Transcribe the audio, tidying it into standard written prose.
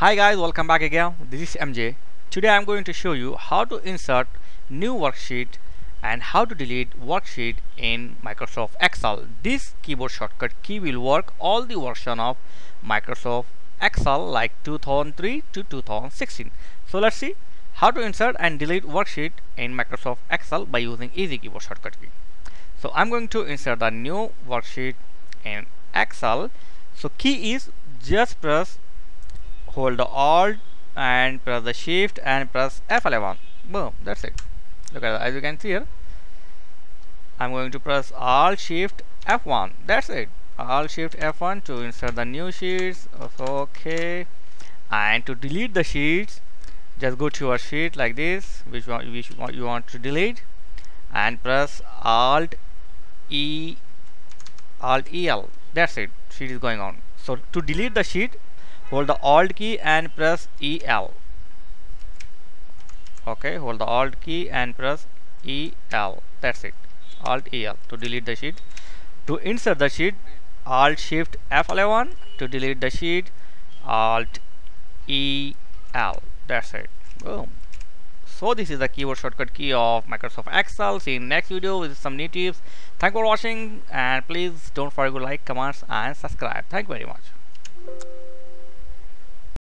Hi guys, welcome back again. This is MJ. Today I'm going to show you how to insert new worksheet and how to delete worksheet in Microsoft Excel. This keyboard shortcut key will work all the version of Microsoft Excel like 2003 to 2016. So let's see how to insert and delete worksheet in Microsoft Excel by using easy keyboard shortcut key. So I'm going to insert the new worksheet in Excel. So key is just hold the Alt and press the Shift and press F11. Boom, that's it. Look at that. As you can see here, I'm going to press Alt Shift F1. That's it. Alt Shift F1 to insert the new sheets. Okay. And to delete the sheets, just go to your sheet like this, which one you want to delete, and press Alt EL. That's it. Sheet is going on. So to delete the sheet, hold the Alt key and press EL. Okay, hold the Alt key and press EL. That's it. Alt EL to delete the sheet. To insert the sheet, Alt Shift F11. To delete the sheet, Alt EL. That's it. Boom. So this is the keyboard shortcut key of Microsoft Excel. See you in next video with some new tips. Thanks for watching and please don't forget to like, comments and subscribe. Thank you very much.